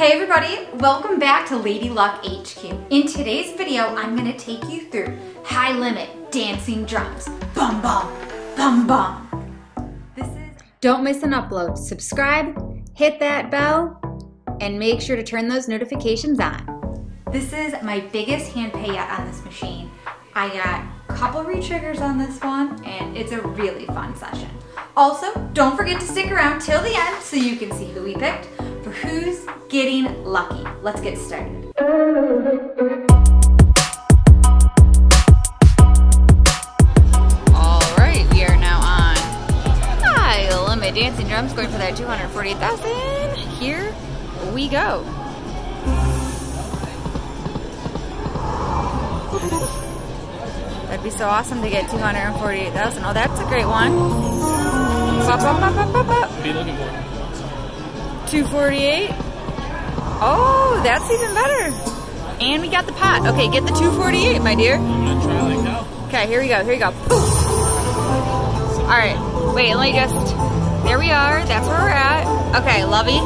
Hey everybody, welcome back to Lady Luck HQ. In today's video, I'm gonna take you through High Limit Dancing Drums. Bum bum, bum bum. Don't miss an upload. Subscribe, hit that bell, and make sure to turn those notifications on. This is my biggest hand-pay yet on this machine. I got a couple re-triggers on this one, and it's a really fun session. Also, don't forget to stick around till the end so you can see who we picked for Who's Getting Lucky. Let's get started. All right, we are now on High Limit Dancing Drums, going for that 248,000. Here we go. That'd be so awesome to get 248,000. Oh, that's a great one. Up, up, up, up, up, up. What are you looking for? 248. Oh, that's even better. And we got the pot. Okay, get the 248, my dear. I'm gonna try like hell. Okay, here we go. Here we go. Poof. All right. Wait, let me just. There we are. That's where we're at. Okay, lovey,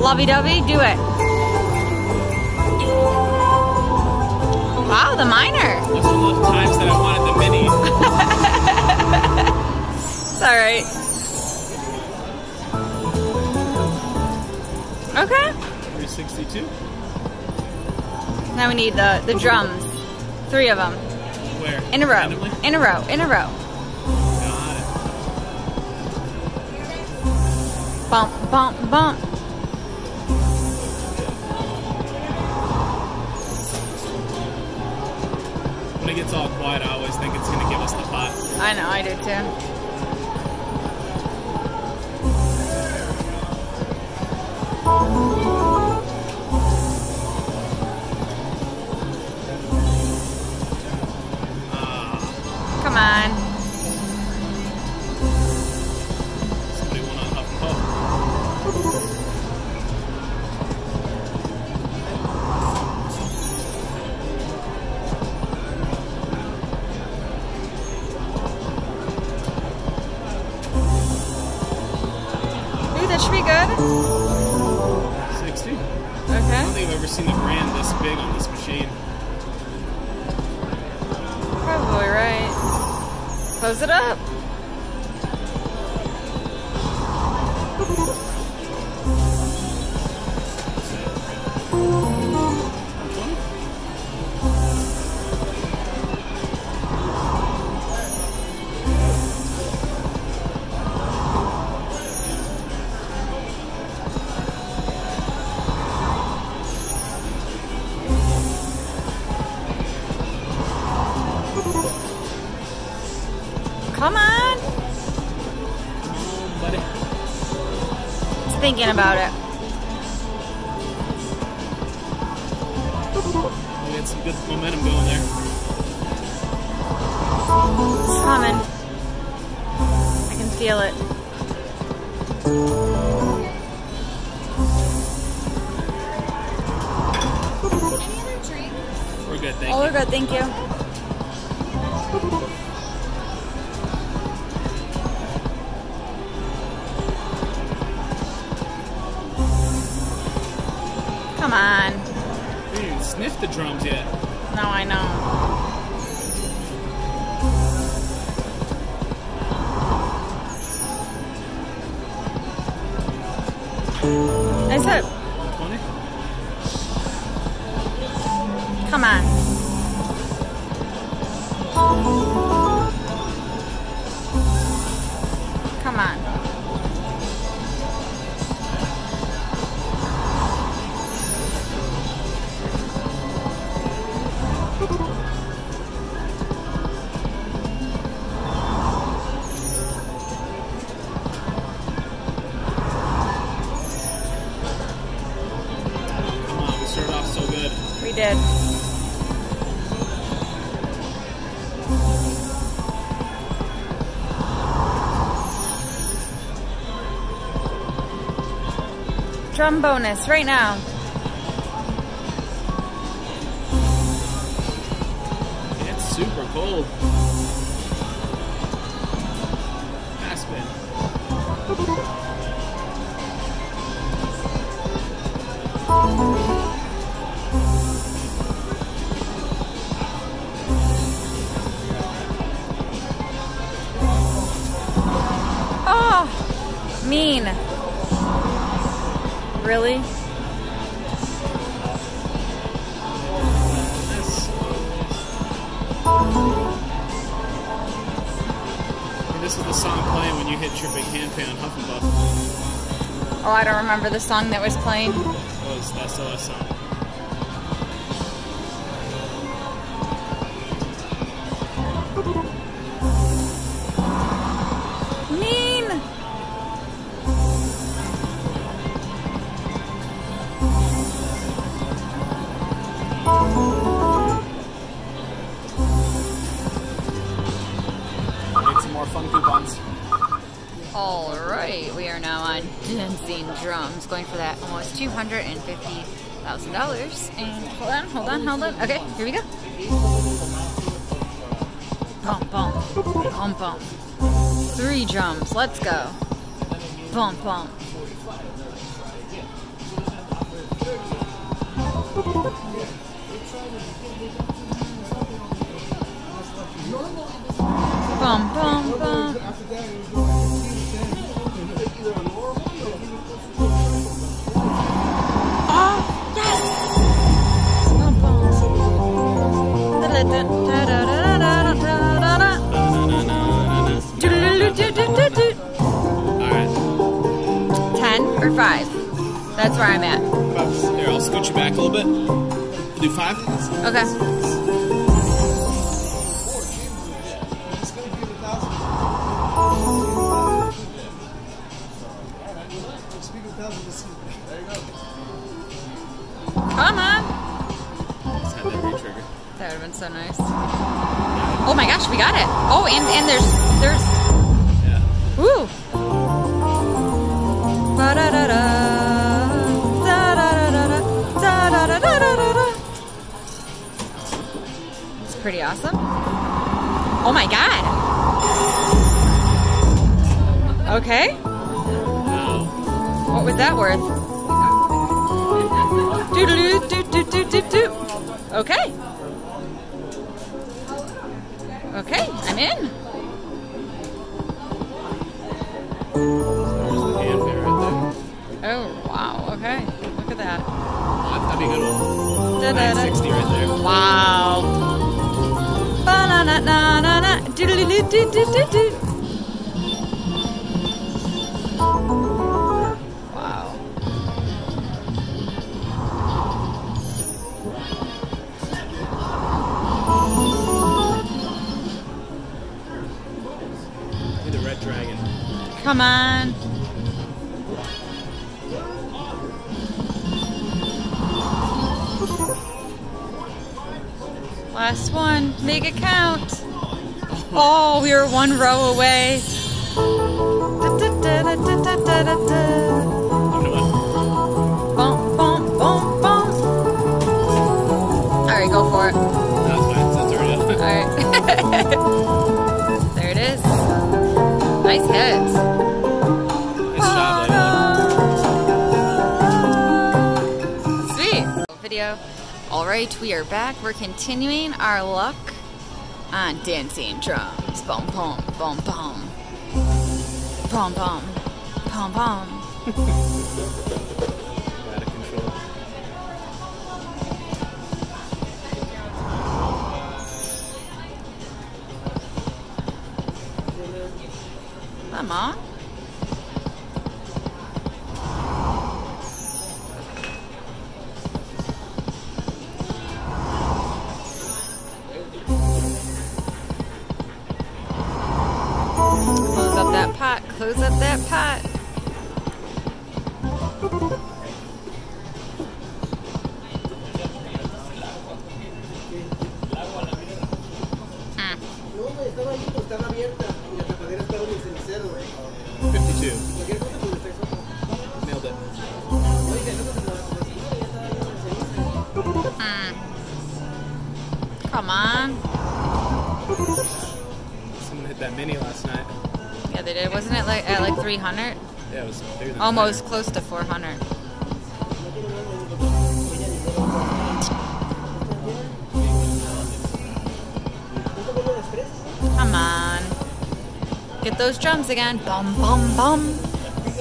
lovey dovey, do it. Wow, the minor. Those are the times that I wanted the mini. It's all right. Okay. 362. Now we need the drums. Three of them. Where? In a row. Randomly? In a row. In a row. Got it. Bump, bump, bump. When it gets all quiet, I always think it's going to give us the pot. I know, I do too. Come on. Somebody went on up and up. Ooh, that should be good. 60. Okay. I don't think I've ever seen the brand this big on this machine. Probably right. Close it up. Come on! Buddy. Just thinking about it. We had some good momentum going there. It's coming. I can feel it. Any other drinks? We're good, thank you. Oh, we're good, thank you. Come on. You didn't even sniff the drums yet. No, I know. Nice hit. 20. Come on. Come on. We did. Drum bonus right now. It's super cold. Aspen. Oh, mean. Really? This is the song playing when you hit your big hand pan Huff and Buff. Oh, I don't remember the song that was playing. Oh, that's the last song. Alright, we are now on Dancing Drums, going for that almost $250,000. And hold on. Okay, here we go. Bump, bump, bump, bump. 3 drums, let's go. Bump, bump. Bump, bump, bump. Alright. 10 or 5. That's where I'm at. Here, I'll scoot you back a little bit. We'll do 5. Okay. Come on. Just had that re-trigger. That would have been so nice. Oh my gosh, we got it. Oh, and there's yeah. Ooh. It's pretty awesome. Oh my god. Okay. Wow. What was that worth? Okay. Okay, I'm in. There's the hand there, right there. Oh, wow, okay. Look at that. That'd be a good one. Da, da, da. 960 right there. Wow. Ba-na-na-na-na-na. Do-do-do-do-do-do-do. Wow. Do the red dragon. Come on. Last one. Make it count. Oh, we were one row away. Bump, bump, bump, bump. Alright, go for it. That's fine. Alright. Alright. There it is. Nice hits. Alright, we are back. We're continuing our luck on Dancing Drums. Bum, bum, bum, bum. Bum, bum, bum, bum. Out of control. Come on. Close up that pot. Mm. 52. Nailed it. Mm. Come on. Someone hit that mini last night. Yeah, they did. Wasn't it like at like 300? Yeah, it was almost close to 400. those drums again. Bum, bum, bum. I think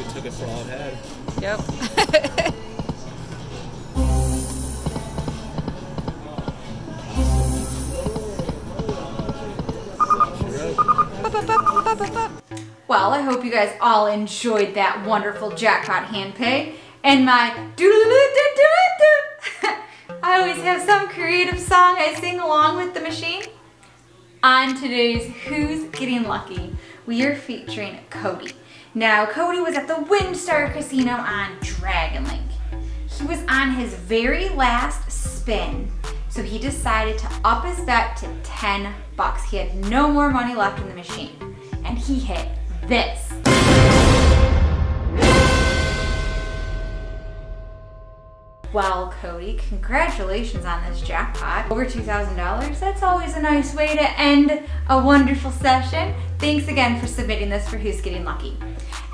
it took us all ahead. Yep. Well, I hope you guys all enjoyed that wonderful jackpot hand pay and my doo-doo-doo-doo-doo-doo. I always have some creative song I sing along with the machine. On today's Who's Getting Lucky, we are featuring Cody. Now, Cody was at the Windstar Casino on Dragon Link. He was on his very last spin, so he decided to up his bet to 10 bucks. He had no more money left in the machine, and he hit this. Well, Cody, congratulations on this jackpot. Over $2,000, that's always a nice way to end a wonderful session. Thanks again for submitting this for Who's Getting Lucky.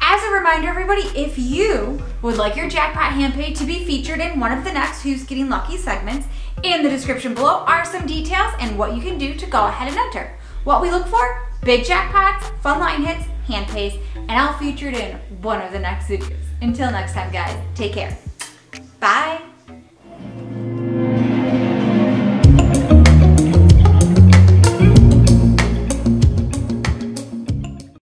As a reminder, everybody, if you would like your jackpot hand pay to be featured in one of the next Who's Getting Lucky segments, in the description below are some details and what you can do to go ahead and enter. What we look for: big jackpots, fun line hits, hand pays, and I'll feature it in one of the next videos. Until next time, guys, take care. Bye.